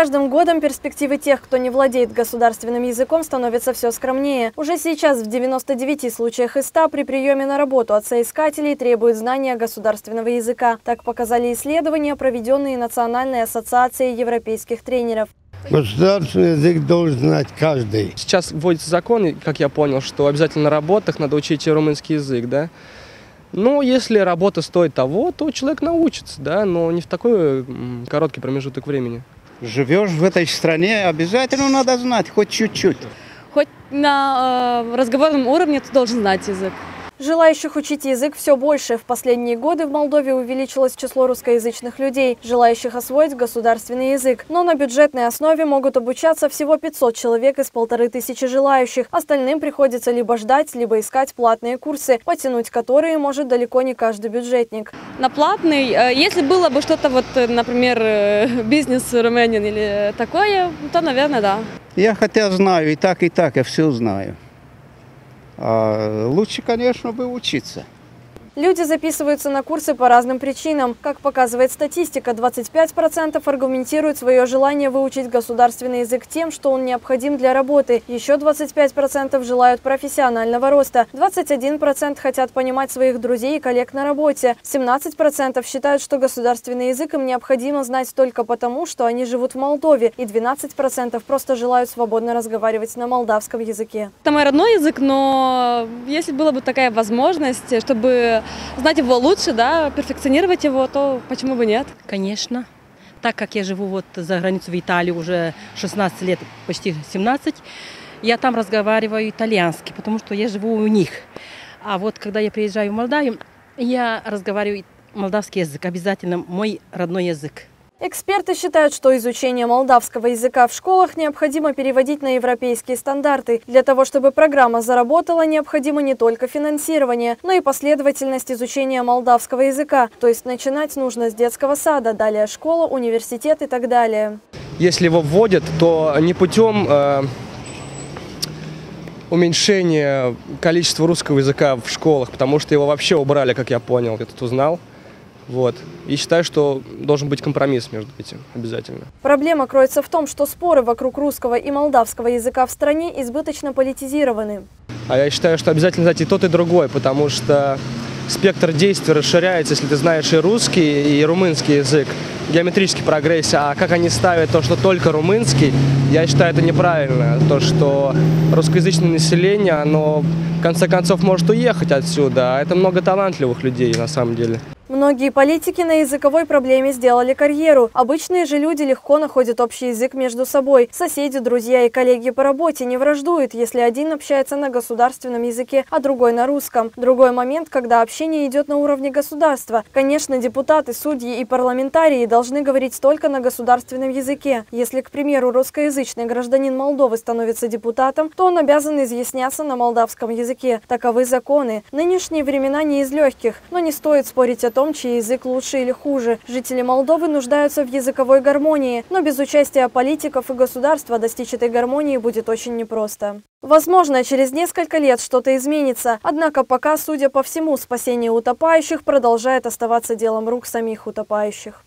каждым годом перспективы тех, кто не владеет государственным языком, становятся все скромнее. Уже сейчас в 99 случаях из 100 при приеме на работу от соискателей требуют знания государственного языка. Так показали исследования, проведенные Национальной ассоциацией европейских тренеров. Государственный язык должен знать каждый. Сейчас вводится закон, как я понял, что обязательно на работах надо учить румынский язык, да? Но если работа стоит того, то человек научится, да, но не в такой короткий промежуток времени. Живешь в этой стране, обязательно надо знать, хоть чуть-чуть. Хоть на разговорном уровне ты должен знать язык. Желающих учить язык все больше. В последние годы в Молдове увеличилось число русскоязычных людей, желающих освоить государственный язык. Но на бюджетной основе могут обучаться всего 500 человек из 1500 желающих. Остальным приходится либо ждать, либо искать платные курсы, потянуть которые может далеко не каждый бюджетник. На платный, если было бы что-то, вот, например, бизнес румынин или такое, то, наверное, да. Я хотя знаю и так, я все знаю. Лучше, конечно, бы учиться. Люди записываются на курсы по разным причинам. Как показывает статистика, 25% аргументируют свое желание выучить государственный язык тем, что он необходим для работы. Еще 25% желают профессионального роста. 21% хотят понимать своих друзей и коллег на работе. 17% считают, что государственный язык им необходимо знать только потому, что они живут в Молдове. И 12% просто желают свободно разговаривать на молдавском языке. Это мой родной язык, но если была бы такая возможность, чтобы знать его лучше, да, перфекционировать его, то почему бы нет? Конечно. Так как я живу вот за границу в Италии уже 16 лет, почти 17, я там разговариваю итальянский, потому что я живу у них. А вот когда я приезжаю в Молдавию, я разговариваю молдавский язык, обязательно мой родной язык. Эксперты считают, что изучение молдавского языка в школах необходимо переводить на европейские стандарты. Для того, чтобы программа заработала, необходимо не только финансирование, но и последовательность изучения молдавского языка. То есть начинать нужно с детского сада, далее школа, университет и так далее. Если его вводят, то не путем уменьшения количества русского языка в школах, потому что его вообще убрали, как я понял, я тут узнал. Вот. И считаю, что должен быть компромисс между этим обязательно. Проблема кроется в том, что споры вокруг русского и молдавского языка в стране избыточно политизированы. А я считаю, что обязательно знать и тот, и другой, потому что спектр действий расширяется, если ты знаешь и русский, и румынский язык. Геометрический прогресс, а как они ставят то, что только румынский, я считаю, это неправильно. То, что русскоязычное население, оно в конце концов может уехать отсюда, а это много талантливых людей на самом деле. Многие политики на языковой проблеме сделали карьеру. Обычные же люди легко находят общий язык между собой. Соседи, друзья и коллеги по работе не враждуют, если один общается на государственном языке, а другой на русском. Другой момент, когда общение идет на уровне государства. Конечно, депутаты, судьи и парламентарии должны говорить только на государственном языке. Если, к примеру, русскоязычный гражданин Молдовы становится депутатом, то он обязан изъясняться на молдавском языке. Таковы законы. Нынешние времена не из легких, но не стоит спорить о том, чей язык лучше или хуже. Жители Молдовы нуждаются в языковой гармонии, но без участия политиков и государства достичь этой гармонии будет очень непросто. Возможно, через несколько лет что-то изменится, однако пока, судя по всему, спасение утопающих продолжает оставаться делом рук самих утопающих.